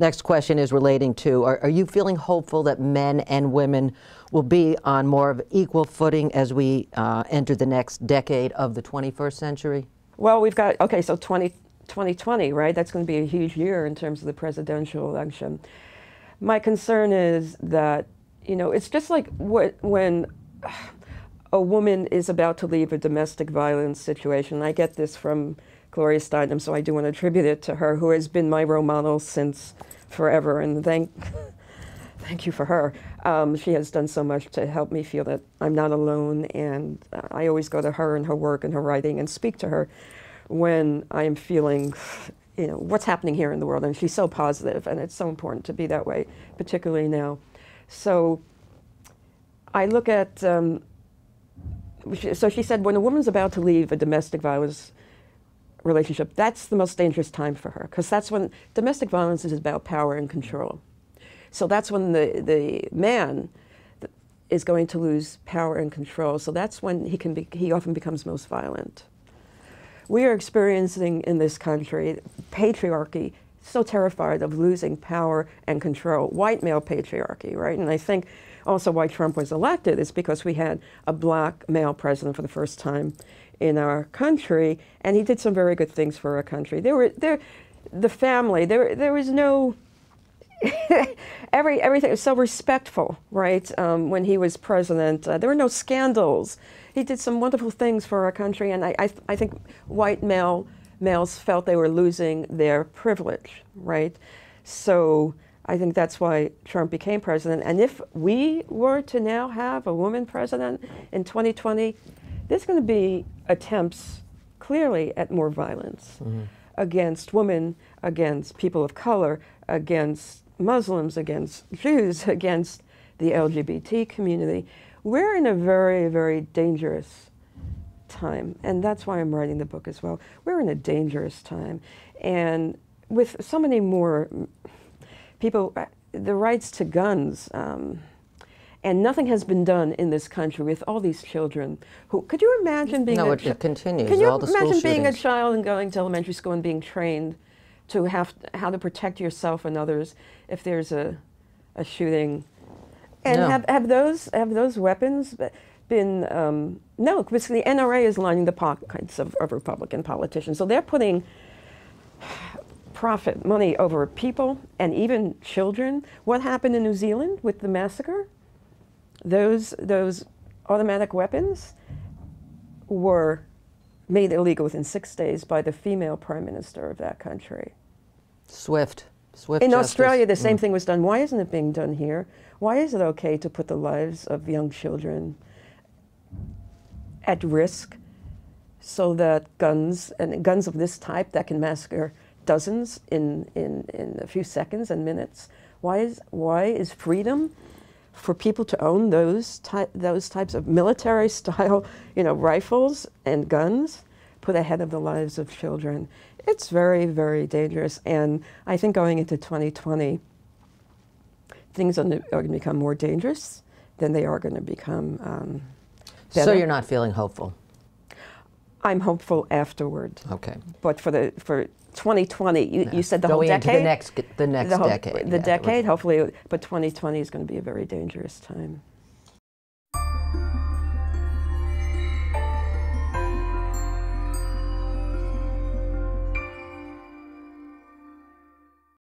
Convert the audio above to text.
Next question is relating to, are you feeling hopeful that men and women will be on more of equal footing as we enter the next decade of the 21st century? Well, we've got, okay, so 2020, right? That's going to be a huge year in terms of the presidential election. My concern is that, you know, it's just like when a woman is about to leave a domestic violence situation. I get this from Gloria Steinem, so I do want to attribute it to her, who has been my role model since forever, and thank you for her. She has done so much to help me feel that I'm not alone, and I always go to her and her work and her writing and speak to her when I'm feeling, you know, what's happening here in the world, and she's so positive, and it's so important to be that way, particularly now. So I look at, so she said, when a woman's about to leave a domestic violence relationship, that's the most dangerous time for her, because that's when domestic violence is about power and control. So that's when the man is going to lose power and control. So that's when he often becomes most violent. We are experiencing in this country patriarchy, so terrified of losing power and control, white male patriarchy, right? And I think also why Trump was elected is because we had a black male president for the first time in our country, and he did some very good things for our country. There was no everything was so respectful, right? When he was president, there were no scandals. He did some wonderful things for our country, and I think white males felt they were losing their privilege, right? So I think that's why Trump became president. And if we were to now have a woman president in 2020, there's going to be attempts, clearly, at more violence against women, against people of color, against Muslims, against Jews, against the LGBT community. We're in a very, very dangerous time, and that's why I'm writing the book as well. We're in a dangerous time, and with so many more people, the rights to guns, and nothing has been done in this country with all these children who, could you imagine being a child and going to elementary school and being trained to how to protect yourself and others if there's a shooting? And have those weapons been, no, because the NRA is lining the pockets of Republican politicians. So they're putting profit money over people and even children. What happened in New Zealand with the massacre? Those automatic weapons were made illegal within 6 days by the female prime minister of that country. Swift in justice. Australia, the same thing was done. Why isn't it being done here? Why is it okay to put the lives of young children at risk so that guns of this type that can massacre dozens in a few seconds and minutes? Why is freedom for people to own those types of military-style, you know, rifles and guns put ahead of the lives of children? It's very, very dangerous, and I think going into 2020, things are going to become more dangerous than they are going to become better. So you're not feeling hopeful? I'm hopeful afterward. Okay. But for 2020, you said the whole decade? Going into the next decade. The decade, hopefully, but 2020 is going to be a very dangerous time.